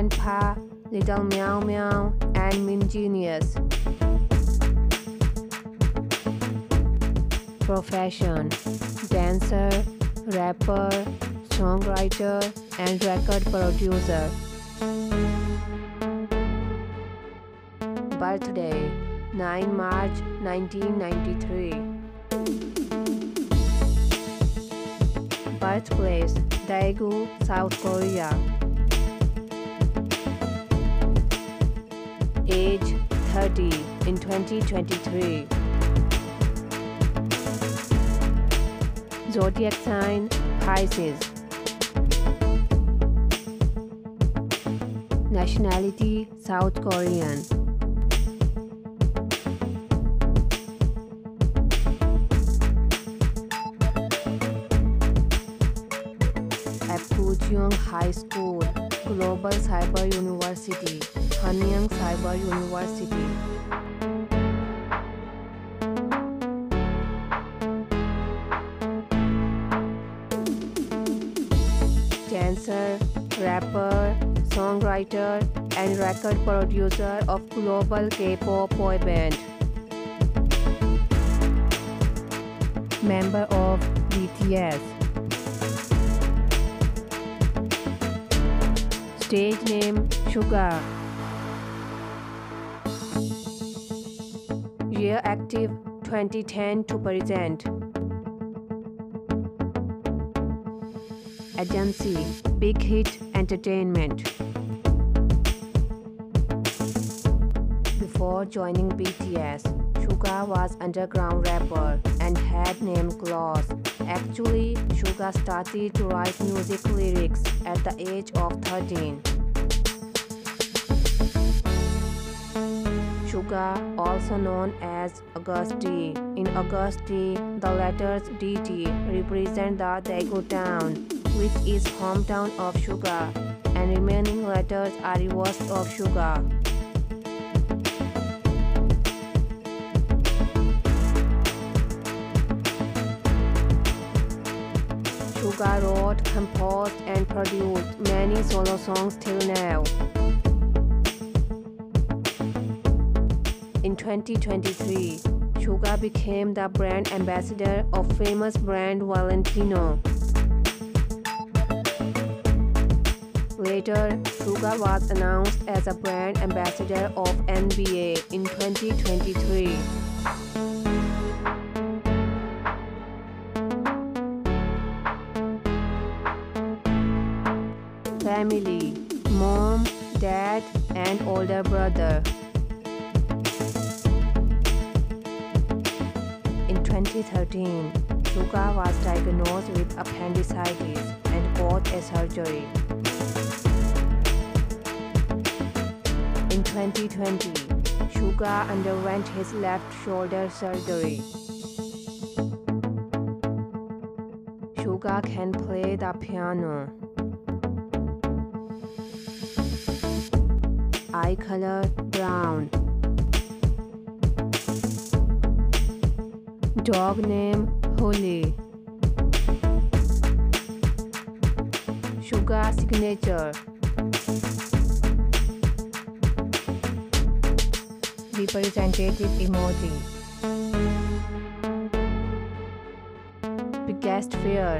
Grandpa, Little Meow Meow, and Min Genius. Profession: dancer, rapper, songwriter, and record producer. Birthday: 9 March 1993. Birthplace: Daegu, South Korea. Age: 30 in 2023. Zodiac sign: Pisces. Nationality: South Korean. Apgujeong High School, Global Cyber University, Hanyang Cyber University. Dancer, rapper, songwriter, and record producer of global K-pop boy band. Member of BTS. Stage name: Suga. Year active: 2010 to present. Agency: Big Hit Entertainment. Before joining BTS, Suga was underground rapper and had name clause. Actually, Suga started to write music lyrics at the age of 13. Suga, also known as Agust D. In Agust D, the letters DT represent the Daegu town, which is hometown of Suga, and remaining letters are reversed of Suga. Suga wrote, composed, and produced many solo songs till now. In 2023, Suga became the brand ambassador of famous brand Valentino. Later, Suga was announced as a brand ambassador of NBA in 2023. Family: mom, dad, and older brother. In 2013, Suga was diagnosed with appendicitis and got a surgery. In 2020, Suga underwent his left shoulder surgery. Suga can play the piano. Eye color: brown. Dog name: Holy. Suga signature. Representative emoji. Biggest fear: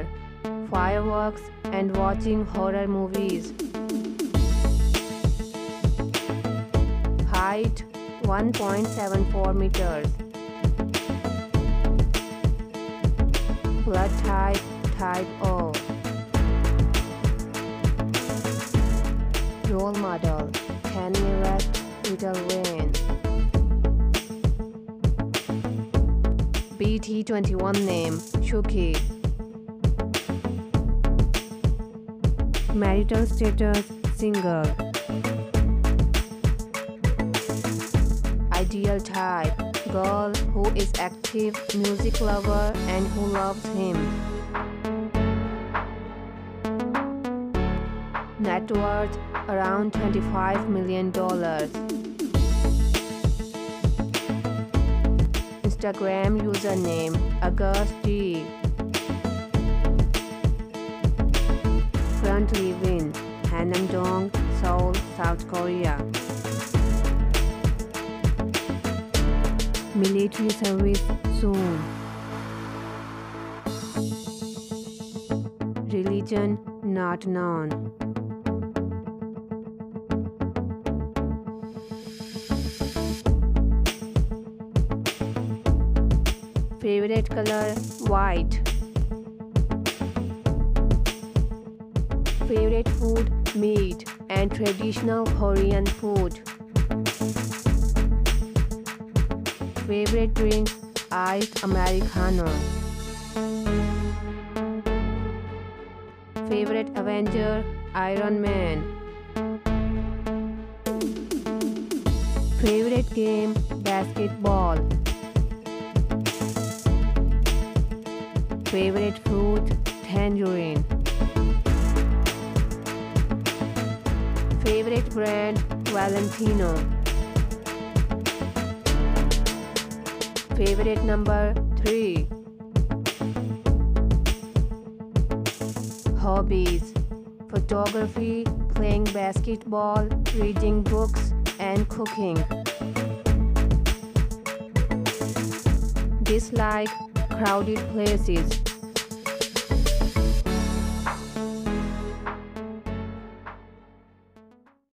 fireworks and watching horror movies. Height: 1.74 meters. Blood type: type O. Role model: Kanye West, Little Wayne. BT21 name: Shuki. Marital status: single. Ideal type: girl who is active, music lover, and who loves him. Net worth: around $25 million. Instagram username: Agust D. Currently win: Hannam-dong, Seoul, South Korea. Military service soon. Religion not known. Favorite color white. Favorite food meat and traditional Korean food. Favorite drink iced Americano. Favorite Avenger Iron Man. Favorite game basketball. Favorite fruit tangerine. Favorite brand Valentino. Favorite number 3. Hobbies: photography, playing basketball, reading books, and cooking. Dislike: crowded places.